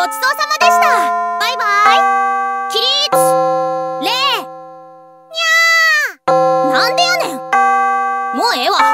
ごちそうさまでした。バイバイ。起立。礼。にゃー。なんでやねん。もうええわ。